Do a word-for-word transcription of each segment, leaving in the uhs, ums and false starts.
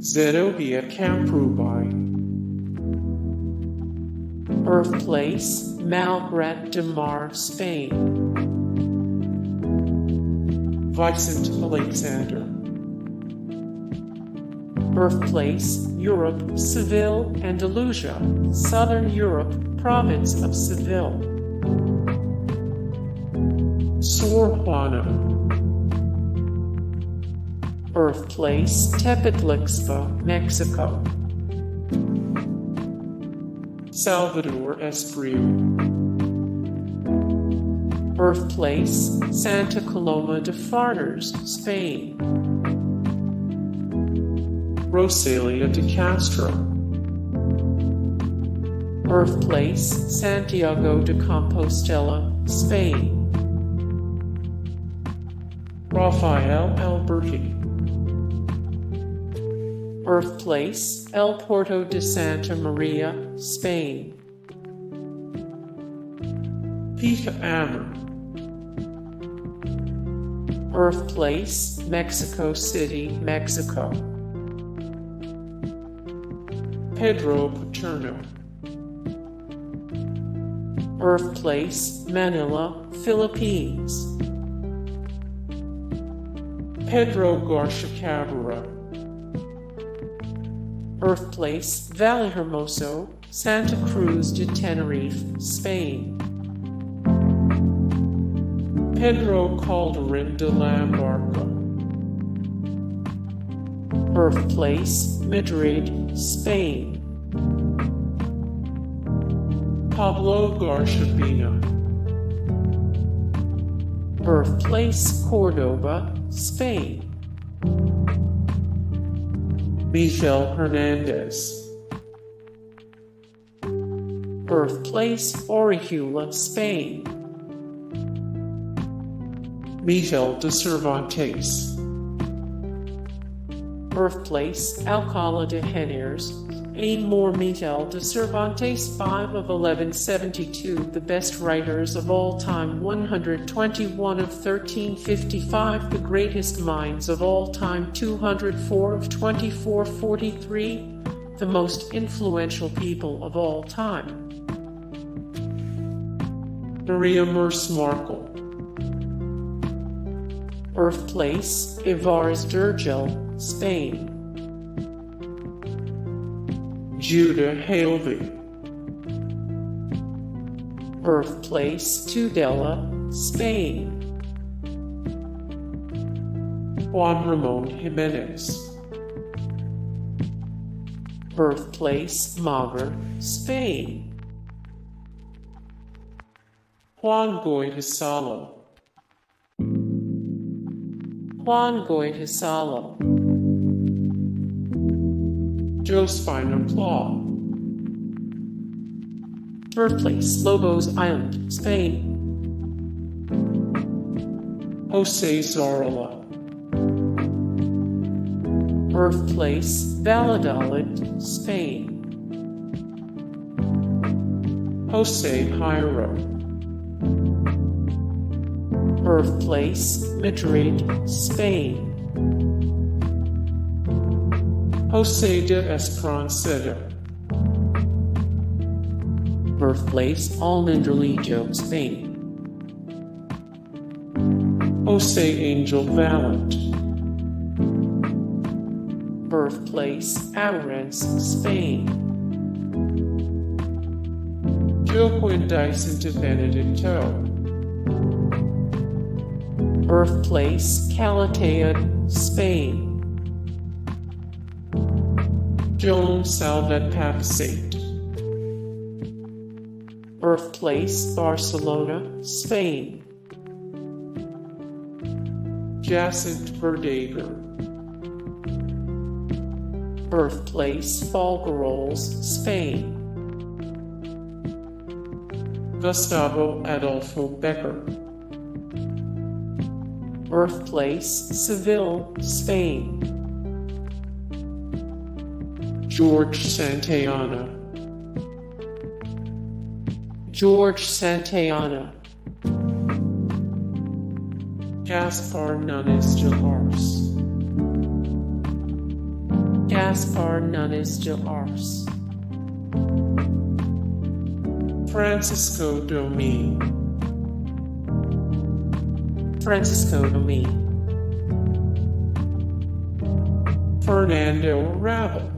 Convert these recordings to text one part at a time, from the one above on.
Zenobia Camprubí. Birthplace, Malgrat de Mar, Spain. Vicente Aleixandre. Birthplace, Europe, Seville, Andalusia, Southern Europe, Province of Seville. Sor Juana. Birthplace, Tepetlixpa, Mexico. Salvador Espriu. Birthplace, Santa Coloma de Farners, Spain. Rosalía de Castro. Birthplace, Santiago de Compostela, Spain. Rafael Alberti. Birthplace, El Puerto de Santa Maria, Spain. Pita Amor. Birthplace, Mexico City, Mexico. Pedro Paterno. Birthplace, Manila, Philippines. Pedro García Cabrera. Birthplace, Valle Hermoso, Santa Cruz de Tenerife, Spain. Pedro Calderón de la Barca. Birthplace, Madrid, Spain. Pablo García Baena. Birthplace, Cordoba, Spain. Miguel Hernández. Birthplace, Orihuela, Spain. Miguel de Cervantes. Birthplace, Alcalá de Henares. Anymore Miguel de Cervantes, five of eleven seventy-two, the best writers of all time, one hundred twenty-one of thirteen fifty-five, the greatest minds of all time, two hundred four of twenty-four forty-three, the most influential people of all time. Maria Merce Markle. Birthplace, Ivar's Durgel, Spain. Judah Halevi. Birthplace, Tudela, Spain. Juan Ramón Jiménez. Birthplace, Mager, Spain. Juan Goytisolo. Juan Goytisolo. Josefina Plá. Birthplace, Lobos Island, Spain. Jose Zorrilla. Birthplace, Valladolid, Spain. Jose Jairo. Birthplace, Madrid, Spain. José de Espronceda. Birthplace, Almendralejo, Spain. José Angel Valent. Birthplace, Ourense, Spain. Joaquim Vicente Benedicto. Birthplace, Calatea, Spain. Joan Salvat Papaseit. Birthplace, Barcelona, Spain. Jacint Verdaguer. Birthplace, Folgueroles, Spain. Gustavo Adolfo Becker. Birthplace, Seville, Spain. George Santayana. George Santayana. Gaspar Nunes de Lars. Caspar Nunes de Ars, Francisco Domí, Francisco Domí, Fernando Rabal,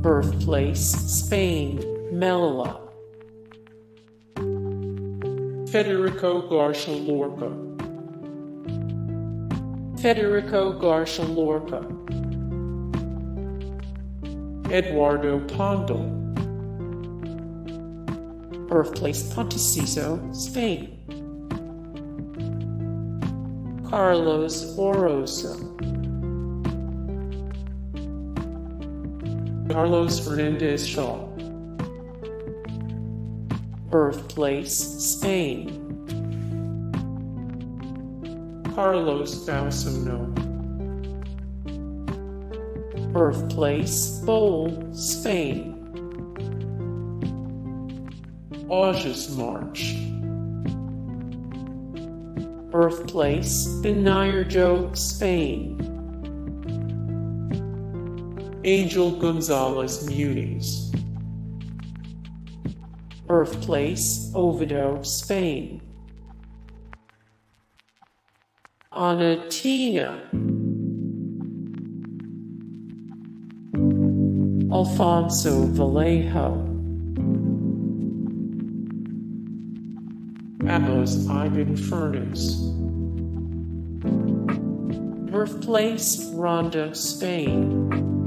birthplace Spain, Melilla, Federico Garcia Lorca, Federico Garcia Lorca, Eduardo Pondal, birthplace Ponteciso, Spain, Carlos Oroso, Carlos Fernandez Shaw, birthplace Spain, Carlos Bausono, birthplace Bowl, Spain, August March, birthplace Benairjo, Spain, Angel Gonzalez Muniz, birthplace Oviedo, Spain, Ana Tina, Alfonso Vallejo, Amos Ivan Furness, birthplace Ronda, Spain.